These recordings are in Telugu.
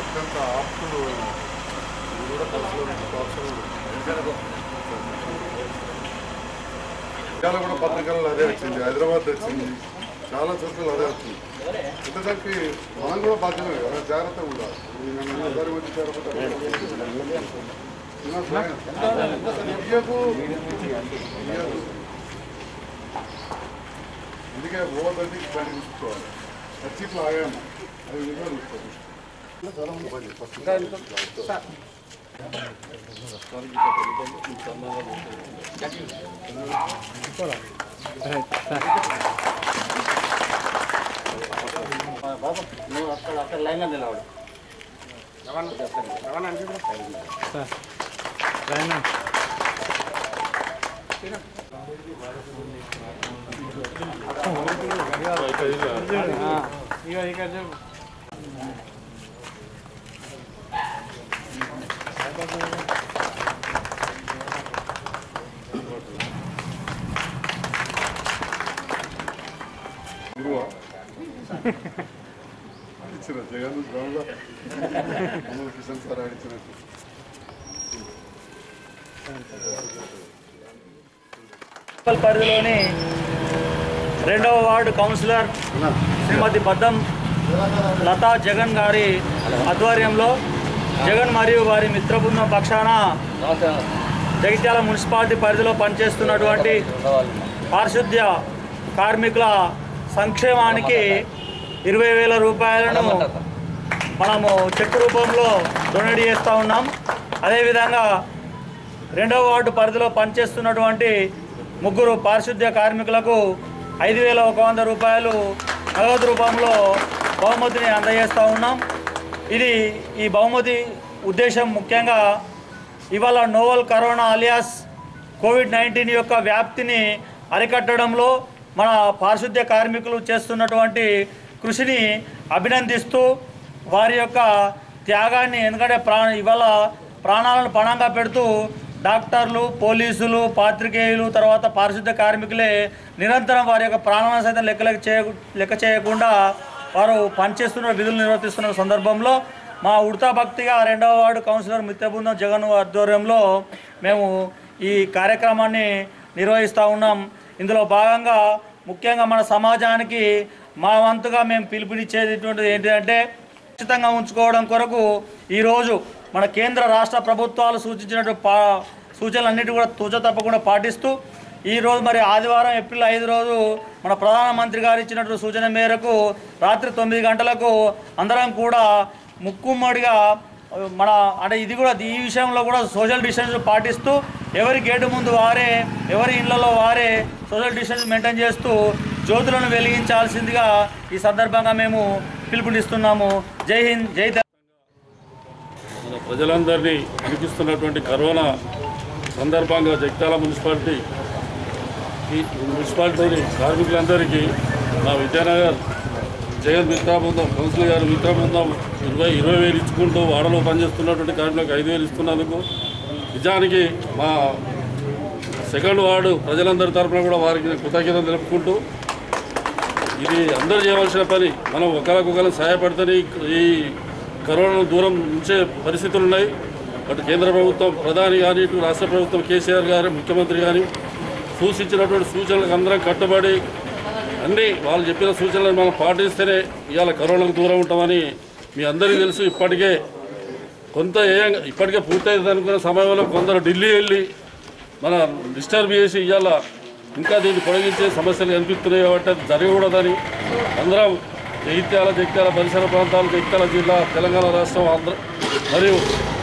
అత్యంత ఆప్తులు కూడా ఇవాళ కూడా పత్రికల్లో అదే వచ్చింది, హైదరాబాద్ వచ్చింది, చాలా చోట్ల అదే వచ్చింది. ఇంతదానికి మనం కూడా బాధ్యమే కదా, జాగ్రత్తగా ఉండాలి. అందుకే ఓవర్ది బండి చూసుకోవాలి, వచ్చి ఇట్లా ఆగాము అది నిజంగా చూసుకోవాలి. అక్కడ లైన్లో నిలవడం రవాణా అంటే పరిధిలోని రెండవ వార్డు కౌన్సిలర్ శ్రీమతి బద్దం లతా జగన్ గారి ఆధ్వర్యంలో జగన్ మరియు వారి మిత్ర బృందం పక్షాన జగిత్యాల మున్సిపాలిటీ పరిధిలో పనిచేస్తున్నటువంటి పారిశుద్ధ్య కార్మికుల సంక్షేమానికి 20,000 రూపాయలను మనము చెక్ రూపంలో డొనేట్ చేస్తూ ఉన్నాం. అదేవిధంగా రెండవ వార్డు పరిధిలో పనిచేస్తున్నటువంటి ముగ్గురు పారిశుద్ధ్య కార్మికులకు 5,100 రూపాయలు నగదు రూపంలో బహుమతిని అందజేస్తూ ఉన్నాం. ఇది ఈ బహుమతి ఉద్దేశం ముఖ్యంగా ఇవాళ నోవల్ కరోనా అలియాస్ COVID-19 యొక్క వ్యాప్తిని అరికట్టడంలో మన పారిశుద్ధ్య కార్మికులు చేస్తున్నటువంటి కృషిని అభినందిస్తూ వారి యొక్క త్యాగాన్ని, ఎందుకంటే ఇవాళ ప్రాణాలను పణంగా పెడుతూ డాక్టర్లు, పోలీసులు, పాత్రికేయులు, తర్వాత పారిశుద్ధ్య కార్మికులే నిరంతరం వారి యొక్క ప్రాణాలను సైతం లెక్క చేయకుండా వారు పనిచేస్తున్న విధులు నిర్వర్తిస్తున్న సందర్భంలో మా ఉడతా భక్తిగా రెండవ వార్డు కౌన్సిలర్ మిత్ర బృందం జగన్ ఆధ్వర్యంలో మేము ఈ కార్యక్రమాన్ని నిర్వహిస్తూ ఉన్నాం. ఇందులో భాగంగా ముఖ్యంగా మన సమాజానికి మా వంతుగా మేము పిలుపునిచ్చేటటువంటిది ఏంటంటే ఖచ్చితంగా ఉంచుకోవడం కొరకు ఈరోజు మన కేంద్ర రాష్ట్ర ప్రభుత్వాలు సూచించినటువంటి సూచనలన్నిటి కూడా తూచ తప్పకుండా పాటిస్తూ ఈరోజు మరి ఆదివారం ఏప్రిల్ 5 రోజు మన ప్రధానమంత్రి గారు ఇచ్చినటువంటి సూచన మేరకు రాత్రి 9 గంటలకు అందరం కూడా ముక్కుమ్మడిగా మన అంటే ఇది కూడా ఈ విషయంలో కూడా సోషల్ డిస్టెన్స్ పాటిస్తూ ఎవరి గేటు ముందు వారే, ఎవరి ఇళ్లలో వారే సోషల్ డిస్టెన్స్ మెయింటైన్ చేస్తూ జ్యోతులను వెలిగించాల్సిందిగా ఈ సందర్భంగా మేము పిలుపునిస్తున్నాము. జై హింద్, జై తెలంగాణ. ప్రజలందరినీ అనిపిస్తున్నటువంటి కరోనా సందర్భంగా జగిత్యాల మున్సిపాలిటీ కార్మికులందరికీ నా విద్యానగర్ జగన్ మిత్రా బృందం కౌన్సిల్ గారు మిత్రా బృందం 20,000 ఇచ్చుకుంటూ వాడలో పనిచేస్తున్నటువంటి కార్మికులకు 5,000 ఇస్తున్నందుకు నిజానికి మా సెకండ్ వార్డు ప్రజలందరి తరఫున కూడా వారికి కృతజ్ఞతలు తెలుపుకుంటూ ఇది అందరూ చేయవలసిన పని. మనం ఒకరికొకరు సహాయపడితే ఈ కరోనాను దూరం ఉంచే పరిస్థితులు ఉన్నాయి. అటు కేంద్ర ప్రభుత్వం ప్రధాని కానీ, ఇటు రాష్ట్ర ప్రభుత్వం కేసీఆర్ గారు ముఖ్యమంత్రి కానీ సూచించినటువంటి సూచనలకు అందరం కట్టుబడి అన్నీ వాళ్ళు చెప్పిన సూచనలను మనం పాటిస్తేనే ఇవాళ కరోనాకు దూరం ఉంటామని మీ అందరికీ తెలుసు. ఇప్పటికే ఇప్పటికే పూర్తయింది అనుకున్న సమయంలో కొందరు ఢిల్లీ వెళ్ళి మన డిస్టర్బ్ చేసి ఇవాళ ఇంకా దీన్ని పొడిగించే సమస్యలు కనిపిస్తున్నాయి. కాబట్టి అది జరగకూడదని అందరం జగిత్యాల పరిసర ప్రాంతాలు, జగిత్యాల జిల్లా, తెలంగాణ రాష్ట్రం, ఆంధ్ర మరియు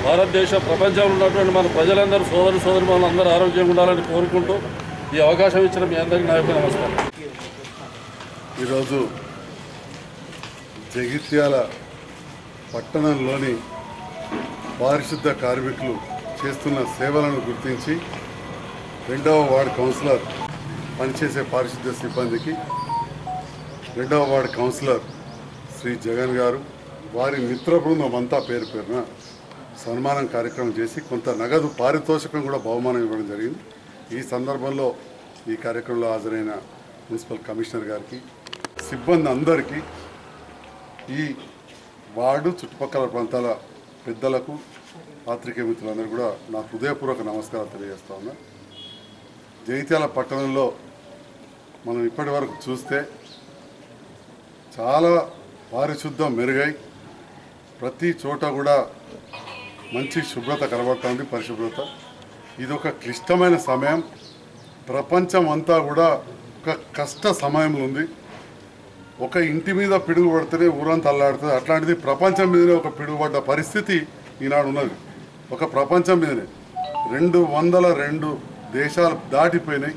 భారతదేశ ప్రపంచంలో ఉన్నటువంటి మన ప్రజలందరూ సోదరులందరూ ఆరోగ్యంగా ఉండాలని కోరుకుంటూ ఈ అవకాశం ఇచ్చిన మీ అందరికీ నా యొక్క నమస్కారం. ఈరోజు జగిత్యాల పట్టణంలోని పారిశుద్ధ కార్మికులు చేస్తున్న సేవలను గుర్తించి రెండవ వార్డు కౌన్సిలర్ పనిచేసే పారిశుద్ధ సిబ్బందికి రెండవ వార్డు కౌన్సిలర్ శ్రీ జగన్ గారు వారి మిత్ర బృందం అంతా పేరు పేరున సన్మానం కార్యక్రమం చేసి కొంత నగదు పారితోషికం కూడా బహుమానం ఇవ్వడం జరిగింది. ఈ సందర్భంలో ఈ కార్యక్రమంలో హాజరైన మున్సిపల్ కమిషనర్ గారికి సిబ్బంది అందరికీ ఈ వార్డు చుట్టుపక్కల ప్రాంతాల పెద్దలకు పాత్రికేయ మిత్రులందరూ కూడా నా హృదయపూర్వక నమస్కారాలు తెలియజేస్తా ఉన్నా. జైత్యాల పట్టణంలో మనం ఇప్పటి వరకు చూస్తే చాలా పారిశుద్ధం మెరుగై ప్రతి చోట కూడా మంచి శుభ్రత కనబడుతుంది, పరిశుభ్రత. ఇదొక క్లిష్టమైన సమయం, ప్రపంచం అంతా కూడా ఒక కష్ట సమయంలో ఉంది. ఒక ఇంటి మీద పిడుగు పడితేనే ఊరంతా అల్లాడుతుంది, అట్లాంటిది ప్రపంచం మీదనే ఒక పిడుగు పడ్డ పరిస్థితి ఈనాడు ఉన్నది. ఒక ప్రపంచం మీదనే 202 దేశాలు దాటిపోయినాయి.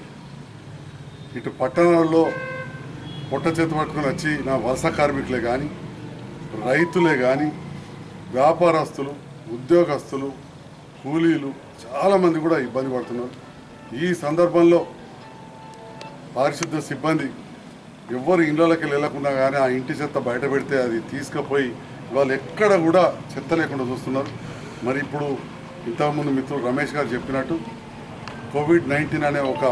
ఇటు పట్టణాల్లో పొట్ట చేతి పట్టుకొని వచ్చి నా వలస కార్మికులే కానీ, రైతులే కానీ, వ్యాపారస్తులు, ఉద్యోగస్తులు, కూలీలు చాలామంది కూడా ఇబ్బంది పడుతున్నారు. ఈ సందర్భంలో పారిశుద్ధ సిబ్బంది ఎవరు ఇళ్ళకి వెళ్ళకుండా కానీ ఆ ఇంటి చెత్త బయట పెడితే అది తీసుకుపోయి వాళ్ళు ఎక్కడ కూడా చెత్త లేకుండా చూస్తున్నారు. మరి ఇప్పుడు ఇంతకుముందు మిత్రుడు రమేష్ గారు చెప్పినట్టు COVID-19 అనే ఒక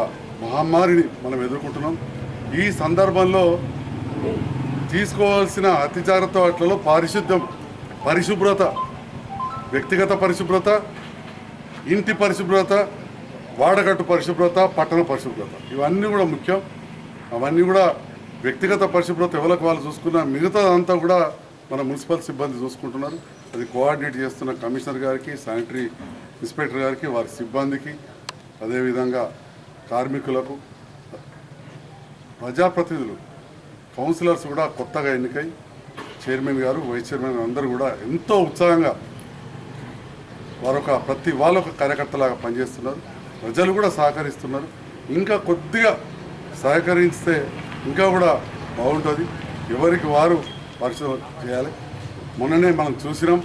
మహమ్మారిని మనం ఎదుర్కొంటున్నాం. ఈ సందర్భంలో తీసుకోవాల్సిన అతి జాగ్రత్త వాటిలో పారిశుద్ధ్యం, పరిశుభ్రత, వ్యక్తిగత పరిశుభ్రత, ఇంటి పరిశుభ్రత, వాడగట్టు పరిశుభ్రత, పట్టణ పరిశుభ్రత, ఇవన్నీ కూడా ముఖ్యం. అవన్నీ కూడా వ్యక్తిగత పరిశుభ్రత ఎవరికి వాళ్ళు చూసుకున్నా, మిగతా అంతా కూడా మన మున్సిపల్ సిబ్బంది చూసుకుంటున్నారు. అది కోఆర్డినేట్ చేస్తున్న కమిషనర్ గారికి, శానిటరీ ఇన్స్పెక్టర్ గారికి, వారి సిబ్బందికి, అదేవిధంగా కార్మికులకు, ప్రజాప్రతినిధులు, కౌన్సిలర్స్ కూడా కొత్తగా ఎన్నికై చైర్మన్ గారు, వైస్ చైర్మన్ అందరూ కూడా ఎంతో ఉత్సాహంగా వారొక ప్రతి వాళ్ళొక కార్యకర్తలాగా పనిచేస్తున్నారు. ప్రజలు కూడా సహకరిస్తున్నారు. ఇంకా కొద్దిగా సహకరిస్తే ఇంకా కూడా బాగుంటుంది. ఎవరికి వారు పరిశోధన చేయాలి. మొన్ననే మనం చూసినాం.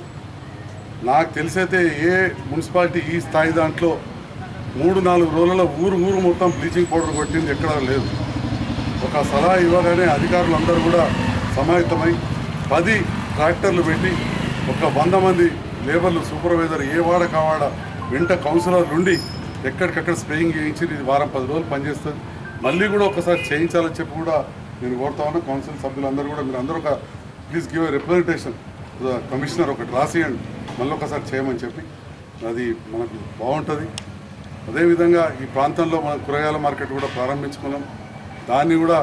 నాకు తెలిసైతే ఏ మున్సిపాలిటీ ఈ స్థాయి దాంట్లో 3-4 రోజులలో ఊరు మొత్తం బ్లీచింగ్ పౌడర్ కొట్టింది ఎక్కడ లేదు. ఒక సలహా ఇవ్వగానే అధికారులు అందరూ కూడా సమాయత్తమై 10 ట్రాక్టర్లు పెట్టి ఒక 100 మంది లేబర్లు, సూపర్వైజర్, ఏ వాడ కావాడ వెంట కౌన్సిలర్ నుండి ఎక్కడికక్కడ స్ప్రేయింగ్ చేయించి ఇది వారం 10 రోజులు పనిచేస్తుంది. మళ్ళీ కూడా ఒకసారి చేయించాలని చెప్పి కూడా నేను కోరుతా ఉన్నా. కౌన్సిల్ సభ్యులందరూ కూడా మీరు అందరూ ఒక please give a representation commissioner ఒకటి రాసియండి, మళ్ళీ ఒకసారి చేయమని చెప్పి, అది మనకు బాగుంటుంది. అదేవిధంగా ఈ ప్రాంతంలో మనం కూరగాయల మార్కెట్ కూడా ప్రారంభించుకున్నాం. దాన్ని కూడా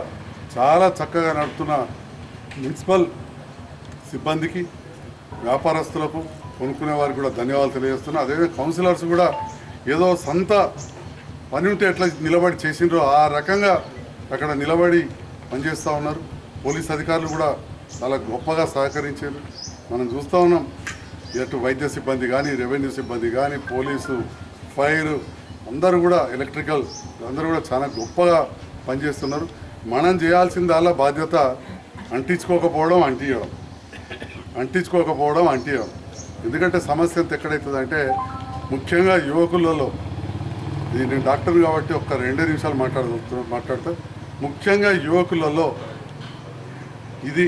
చాలా చక్కగా నడుపుతున్న మున్సిపల్ సిబ్బందికి, వ్యాపారస్తులకు, కొనుక్కునే వారికి కూడా ధన్యవాదాలు తెలియజేస్తున్నాను. అదేవిధంగా కౌన్సిలర్స్ కూడా ఏదో సంత పని ఉంటే ఎట్లా నిలబడి చేసినారో ఆ రకంగా అక్కడ నిలబడి పనిచేస్తూ ఉన్నారు. పోలీస్ అధికారులు కూడా చాలా గొప్పగా సహకరించారు. మనం చూస్తూ ఉన్నాం, ఎటు వైద్య సిబ్బంది కానీ, రెవెన్యూ సిబ్బంది కానీ, పోలీసు, ఫైర్ అందరూ కూడా, ఎలక్ట్రికల్ అందరూ కూడా చాలా గొప్పగా పనిచేస్తున్నారు. మనం చేయాల్సిందల్లా బాధ్యత అంటించుకోకపోవడం అంటియడం. ఎందుకంటే సమస్య ఎంత ఎక్కడవుతుందంటే ముఖ్యంగా యువకులలో, నేను డాక్టర్ కాబట్టి ఒక్క 2 నిమిషాలు మాట్లాడతా. ముఖ్యంగా యువకులలో ఇది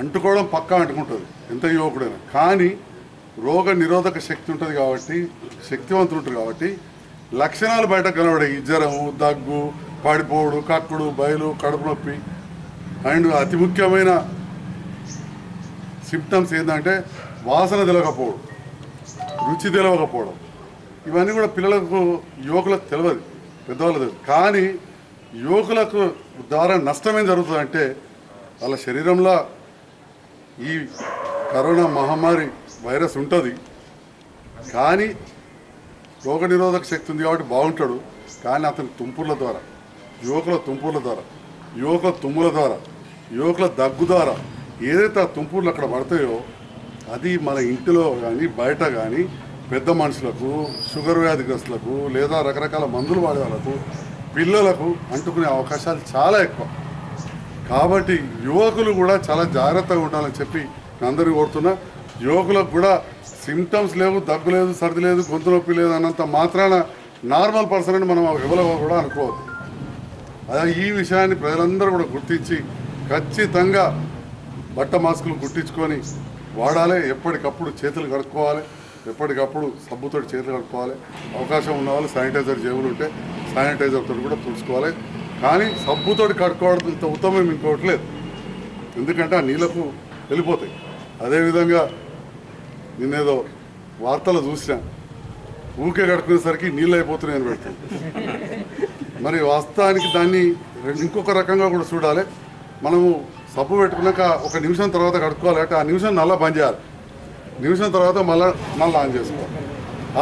అంటుకోవడం పక్కా అంటుకుంటుంది ఎంత యువకుడైనా, కానీ రోగ నిరోధక శక్తి ఉంటుంది కాబట్టి, శక్తివంతులు ఉంటారు కాబట్టి లక్షణాలు బయట కనబడాయి. జ్వరము, దగ్గు, పడిపోడు, కక్కుడు, బయలు, కడుపు నొప్పి, అండ్ అతి ముఖ్యమైన సిమ్టమ్స్ ఏంటంటే వాసన తెలియకపోవడం, రుచి తెలియకపోవడం. ఇవన్నీ కూడా పిల్లలకు, యువకులకు తెలియదు, పెద్దవాళ్ళకు తెలియదు. కానీ యువకులకు ద్వారా నష్టమేం జరుగుతుందంటే వాళ్ళ శరీరంలో ఈ కరోనా మహమ్మారి వైరస్ ఉంటుంది, కానీ రోగ నిరోధక శక్తి ఉంది కాబట్టి బాగుంటాడు. కానీ అతని యువకుల తుమ్ముల ద్వారా, యువకుల దగ్గు ద్వారా ఏదైతే ఆ తుంపూర్లు అక్కడ పడతాయో అది మన ఇంటిలో కానీ బయట కానీ పెద్ద మనుషులకు, షుగర్ వ్యాధిగ్రస్తులకు, లేదా రకరకాల మందులు వాడే వాళ్ళకు, పిల్లలకు అంటుకునే అవకాశాలు చాలా ఎక్కువ. కాబట్టి యువకులు కూడా చాలా జాగ్రత్తగా ఉండాలని చెప్పి నేను అందరికీ కోరుతున్నా. యువకులకు కూడా సిమ్టమ్స్ లేవు, దగ్గు లేదు, సర్ది లేదు, గొంతు నొప్పి లేదు అన్నంత మాత్రాన నార్మల్ పర్సన్ అని మనం ఎవరో కూడా అనుకోవద్దు. అది ఈ విషయాన్ని ప్రజలందరూ కూడా గుర్తించి ఖచ్చితంగా బట్ట మాస్కులు గుట్టించుకొని వాడాలి. ఎప్పటికప్పుడు చేతులు కడుక్కోవాలి, ఎప్పటికప్పుడు సబ్బుతో చేతులు కడుక్కోవాలి. అవకాశం ఉన్నవాళ్ళు శానిటైజర్ జేబులు ఉంటే శానిటైజర్తో కూడా తుడుచుకోవాలి. కానీ సబ్బుతోటి కట్టుకోవడంత ఉత్తమం ఇంకోట్లేదు. ఎందుకంటే ఆ నీళ్ళకు వెళ్ళిపోతాయి. అదేవిధంగా నిన్నేదో వార్తలు చూసినా ఊకే కట్టుకునేసరికి నీళ్ళు అయిపోతున్నాయి అని పెడుతుంది. మరి వాస్తవానికి దాన్ని ఇంకొక రకంగా కూడా చూడాలి. మనము సబ్బు పెట్టుకున్నాక ఒక నిమిషం తర్వాత కట్టుకోవాలంటే ఆ నిమిషం నల్లా బంద్ చేయాలి, నిమిషం తర్వాత మళ్ళీ ఆన్ చేసుకోవాలి.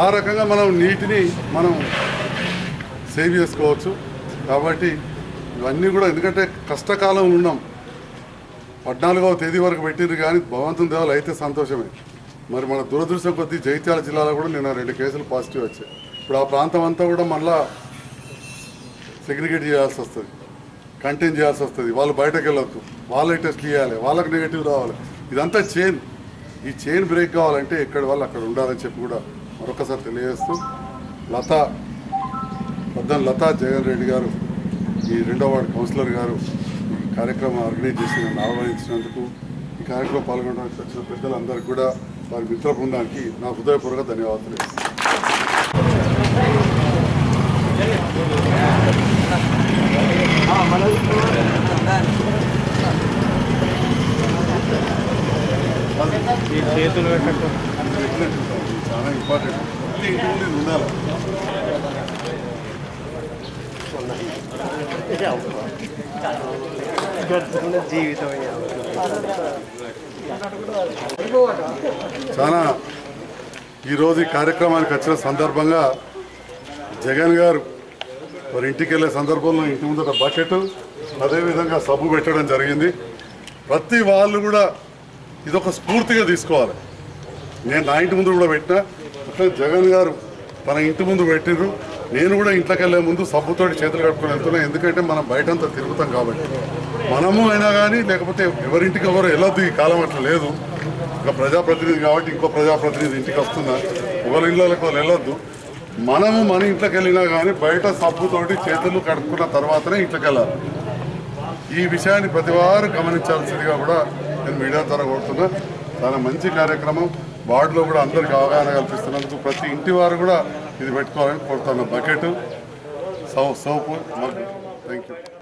ఆ రకంగా మనం నీటిని మనం సేవ్ చేసుకోవచ్చు. కాబట్టి ఇవన్నీ కూడా, ఎందుకంటే కష్టకాలం ఉన్నాం. 14వ తేదీ వరకు పెట్టింది, కానీ భగవంతుని దేవాలు అయితే సంతోషమే. మరి మన దురదృష్టం కొద్దీ జగిత్యాల జిల్లాలో కూడా నేను 2 కేసులు పాజిటివ్ వచ్చాయి. ఇప్పుడు ఆ ప్రాంతం అంతా కూడా మళ్ళీ సెగ్రిగేట్ చేయాల్సి వస్తుంది, కంటైన్ చేయాల్సి వస్తుంది. వాళ్ళు బయటకు వెళ్ళొద్దు, వాళ్ళకి టెస్ట్లు ఇవ్వాలి, వాళ్ళకి నెగిటివ్ రావాలి. ఇదంతా చైన్, ఈ చైన్ బ్రేక్ కావాలంటే ఎక్కడి వాళ్ళు అక్కడ ఉండాలని చెప్పి కూడా మరొకసారి తెలియజేస్తూ, లతా జగన్ రెడ్డి గారు, ఈ 2వ వార్డు కౌన్సిలర్ గారు ఈ కార్యక్రమం ఆర్గనైజ్ చేసి నన్ను ఆహ్వానించినందుకు, ఈ కార్యక్రమం పాల్గొనడానికి వచ్చిన పెద్దలందరికీ కూడా, వారి మిత్ర బృందానికి నా హృదయపూర్వక ధన్యవాదాలు. చాలా ఇంపార్టెంట్ ఉండాలి. చాలా ఈరోజు ఈ కార్యక్రమానికి వచ్చిన సందర్భంగా జగన్ గారు వారి ఇంటికి వెళ్ళే సందర్భంలో ఇంటి ముందట బకెట్, అదేవిధంగా సబ్బు పెట్టడం జరిగింది. ప్రతి వాళ్ళు కూడా ఇదొక స్ఫూర్తిగా తీసుకోవాలి. నేను నా ఇంటి ముందు కూడా పెట్టినా, అట్లా జగన్ గారు తన ఇంటి ముందు పెట్టిండ్రు. నేను కూడా ఇంట్లోకి వెళ్ళే ముందు సబ్బుతోటి చేతులు కట్టుకుని వెళ్తున్నాను. ఎందుకంటే మనం బయటంతా తిరుగుతాం కాబట్టి మనము అయినా కానీ, లేకపోతే ఎవరింటికి ఎవరు వెళ్ళొద్దు. ఈ కాలం అట్లా లేదు. ఒక ప్రజాప్రతినిధి కాబట్టి ఇంకో ప్రజాప్రతినిధి ఇంటికి వస్తున్నా, ఒకరి ఇళ్ళకి వాళ్ళు వెళ్ళొద్దు. మనము మన ఇంట్లోకి వెళ్ళినా కానీ బయట సబ్బుతోటి చేతులు కట్టుకున్న తర్వాతనే ఇంట్లోకి వెళ్ళాలి. ఈ విషయాన్ని ప్రతి వారు గమనించాల్సిందిగా కూడా నేను మీడియా ద్వారా కోరుతున్నా. చాలా మంచి కార్యక్రమం. వార్డులో కూడా అందరికీ అవగాహన కల్పిస్తున్నందుకు ప్రతి ఇంటి వారు కూడా ఇది పెట్టుకోవాలని కోరుతాను. Bucket, soap. Thank you.